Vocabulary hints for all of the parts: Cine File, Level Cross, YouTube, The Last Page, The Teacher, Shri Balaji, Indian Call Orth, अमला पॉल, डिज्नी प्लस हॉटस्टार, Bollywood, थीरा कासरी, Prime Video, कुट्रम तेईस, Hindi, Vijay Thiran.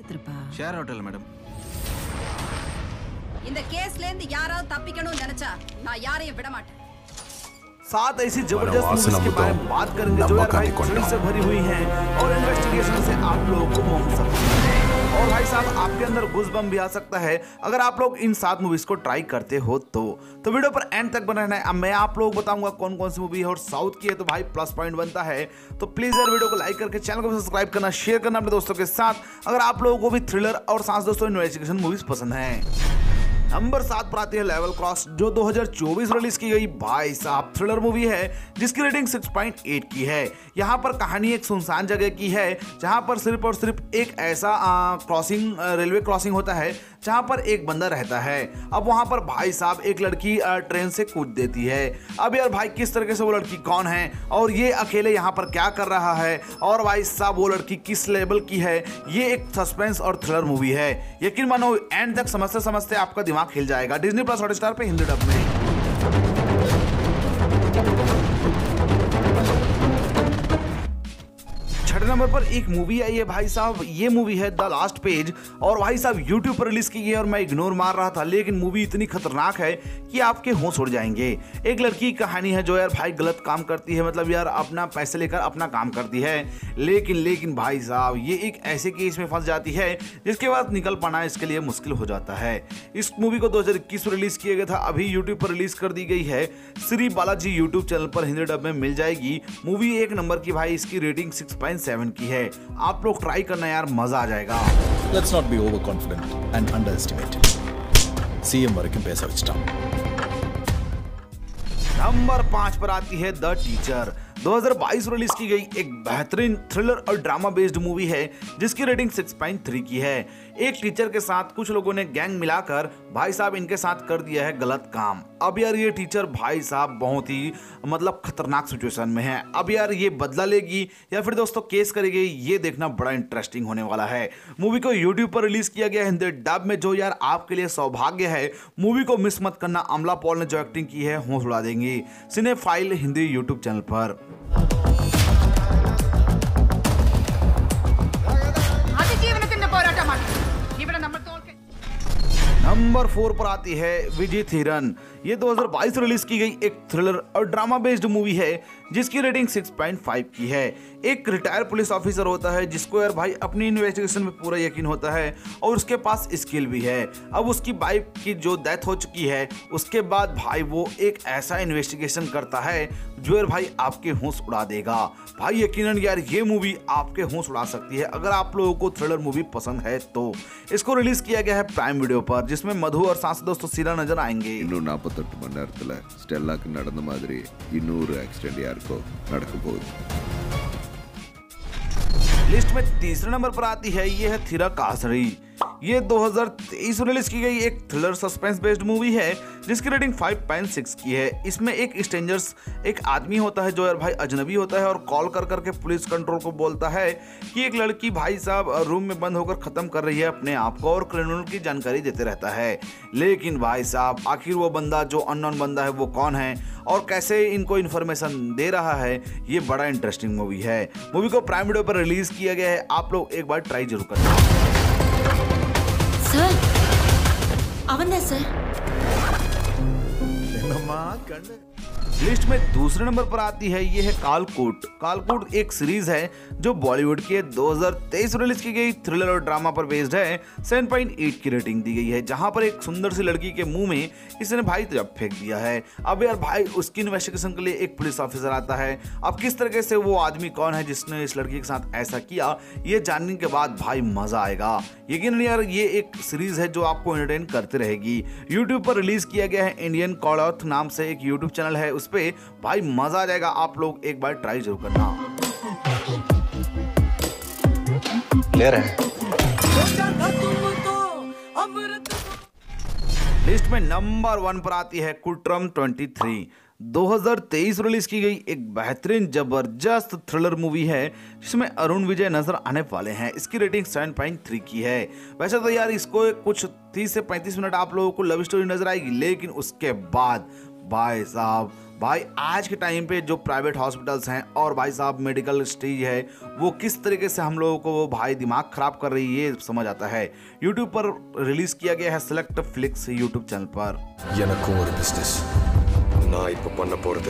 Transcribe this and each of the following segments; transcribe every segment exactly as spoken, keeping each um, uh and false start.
Share hotel madam இந்த கேஸ்ல இருந்து யாராவது தப்பிக்கணும்னு நினைச்சா நான் யாரையும் விட மாட்டேன் सात ऐसी जबरदस्त मूवीज के बारे में बात करेंगे जो भाई थ्रिल से भरी हुई हैं और इन्वेस्टिगेशन से आप लोगों को मोह सकता है और भाई साहब आपके अंदर गुजबम भी आ सकता है अगर आप लोग इन सात मूवीज को ट्राई करते हो तो तो वीडियो पर एंड तक बना रहना है। अब मैं आप लोगों को बताऊंगा कौन कौन सी मूवी है और साउथ की है तो भाई प्लस पॉइंट बनता है। तो प्लीज यार वीडियो को लाइक करके चैनल को सब्सक्राइब करना, शेयर करना अपने दोस्तों के साथ अगर आप लोगों को भी थ्रिलर और साथ दोस्तों इन्वेस्टिगेशन मूवीज पसंद है। नंबर सात पर आती है लेवल क्रॉस जो दो हज़ार चौबीस रिलीज की गई भाई साहब थ्रिलर मूवी है जिसकी रेटिंग छह पॉइंट आठ की है। यहाँ पर कहानी एक सुनसान जगह की है जहाँ पर सिर्फ और सिर्फ एक ऐसा आ, क्रॉसिंग रेलवे क्रॉसिंग होता है जहाँ पर एक बंदा रहता है। अब वहाँ पर भाई साहब एक लड़की आ, ट्रेन से कूद देती है। अब यार भाई किस तरीके से वो लड़की कौन है और ये अकेले यहाँ पर क्या कर रहा है और भाई साहब वो लड़की किस लेवल की है, ये एक सस्पेंस और थ्रिलर मूवी है। यकीन मानो एंड तक समझते समझते आपका दिमाग हिल जाएगा। डिज्नी प्लस हॉटस्टार पे हिंदी डब में। छठे नंबर पर एक मूवी आई है भाई साहब, ये मूवी है द लास्ट पेज और भाई साहब यूट्यूब पर रिलीज की गई और मैं इग्नोर मार रहा था लेकिन मूवी इतनी खतरनाक है कि आपके होश उड़ जाएंगे। एक लड़की की कहानी है जो यार भाई गलत काम करती है, मतलब यार अपना पैसे लेकर अपना काम करती है लेकिन लेकिन भाई साहब ये एक ऐसे केस में फंस जाती है जिसके बाद निकल पाना इसके लिए मुश्किल हो जाता है। इस मूवी को दो हज़ार इक्कीस में रिलीज़ किया गया था, अभी यूट्यूब पर रिलीज़ कर दी गई है। श्री बालाजी यूट्यूब चैनल पर हिंदी डब में मिल जाएगी। मूवी एक नंबर की भाई, इसकी रेटिंग सिक्स पॉइंट सेवन की है। आप लोग ट्राई करना यार, मजा आ जाएगा। Let's not be overconfident and underestimated. CM वरकम पैसा विस्तार। नंबर पाँच पर आती है द टीचर दो हज़ार बाईस रिलीज की गई एक बेहतरीन थ्रिलर और ड्रामा बेस्ड मूवी है जिसकी रेटिंग छह पॉइंट तीन की है। एक टीचर के साथ कुछ लोगों ने गैंग मिलाकर भाई साहब इनके साथ कर दिया है गलत काम। अब यार ये टीचर भाई साहब बहुत ही मतलब खतरनाक सिचुएशन में है। अब यार ये बदला लेगी या फिर दोस्तों केस करेगी, ये देखना बड़ा इंटरेस्टिंग होने वाला है। मूवी को यूट्यूब पर रिलीज किया गया हिंदी डब में जो यार आपके लिए सौभाग्य है। मूवी को मिस मत करना, अमला पॉल ने जो एक्टिंग की है होश उड़ा देंगी। Cine file Hindi YouTube channel पर। नंबर फोर पर आती है विजय थिरन, ये दो हज़ार बाईस रिलीज की गई एक थ्रिलर और ड्रामा बेस्ड मूवी है जिसकी रेटिंग छह पॉइंट पाँच की है। एक रिटायर पुलिस ऑफिसर होता है जिसको यार भाई अपनी इन्वेस्टिगेशन में पूरा यकीन होता है और उसके पास स्किल भी है। अब उसकी वाइफ की जो डेथ हो चुकी है उसके बाद भाई वो एक ऐसा इन्वेस्टिगेशन करता है जो यार भाई आपके होश उड़ा देगा। भाई यकीनन यार ये मूवी आपके होश उड़ा सकती है अगर आप लोगों को थ्रिलर मूवी पसंद है तो। इसको रिलीज किया गया है प्राइम वीडियो पर जिसमें मधु और सांसद दोस्तों सीरा नजर आएंगे। लिस्ट में तीसरे नंबर पर आती है ये है थीरा कासरी, ये दो हज़ार तेईस में रिलीज की गई एक थ्रिलर सस्पेंस बेस्ड मूवी है जिसकी रेटिंग पाँच पॉइंट छह की है। इसमें एक स्ट्रेंजर्स एक आदमी होता है जो यार भाई अजनबी होता है और कॉल कर करके पुलिस कंट्रोल को बोलता है कि एक लड़की भाई साहब रूम में बंद होकर ख़त्म कर रही है अपने आप को और क्रिमिनल की जानकारी देते रहता है। लेकिन भाई साहब आखिर वो बंदा जो अननोन बंदा है वो कौन है और कैसे इनको इन्फॉर्मेशन दे रहा है, ये बड़ा इंटरेस्टिंग मूवी है। मूवी को प्राइम वीडियो पर रिलीज़ किया गया है, आप लोग एक बार ट्राई जरूर करें। लिस्ट में दूसरे नंबर पर आती है ये है कालकूट। कालकूट एक सीरीज है जो बॉलीवुड के दो हज़ार तेईस में रिलीज की गई थ्रिलर और ड्रामा पर बेस्ड है। सात पॉइंट आठ की रेटिंग दी गई है जहां पर एक सुंदर सी लड़की के मुंह में इसने भाई तेजाब फेंक दिया है। अब यार भाई उसकी इन्वेस्टिगेशन के लिए एक पुलिस ऑफिसर आता है। अब किस तरीके से वो आदमी कौन है जिसने इस लड़की के साथ ऐसा किया, ये जानने के बाद भाई मजा आएगा। यकीन यार ये एक सीरीज है जो आपको एंटरटेन करते रहेगी। यूट्यूब पर रिलीज किया गया है, इंडियन कॉल ऑर्थ नाम से एक यूट्यूब चैनल है, उस पे भाई मजा आ जाएगा, आप लोग एक बार ट्राई जरूर करना। ले रहे हैं। लिस्ट में नंबर वन पर आती है कुट्रम तेईस दो हज़ार तेईस रिलीज की गई एक बेहतरीन जबरदस्त थ्रिलर मूवी है जिसमें अरुण विजय नजर आने वाले हैं। इसकी रेटिंग सात पॉइंट तीन की है। वैसे तो यार इसको कुछ तीस से पैंतीस मिनट आप लोगों को लव स्टोरी नजर आएगी लेकिन उसके बाद भाई साहब, भाई आज के टाइम पे जो प्राइवेट हॉस्पिटल्स हैं और भाई साहब मेडिकल स्टेज है वो किस तरीके से हम लोगों को वो भाई दिमाग ख़राब कर रही है ये समझ आता है। यूट्यूब पर रिलीज़ किया गया है सेलेक्ट फ्लिक्स यूट्यूब चैनल पर।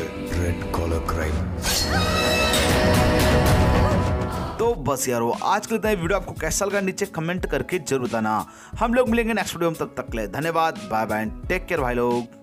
तो बस यार वो आज के लिए वीडियो आपको कैसा लगा नीचे कमेंट करके जरूर बताना। हम लोग मिलेंगे नेक्स्ट वीडियो में, तब तक के लिए धन्यवाद, बाय बाय, टेक केयर भाई लोग।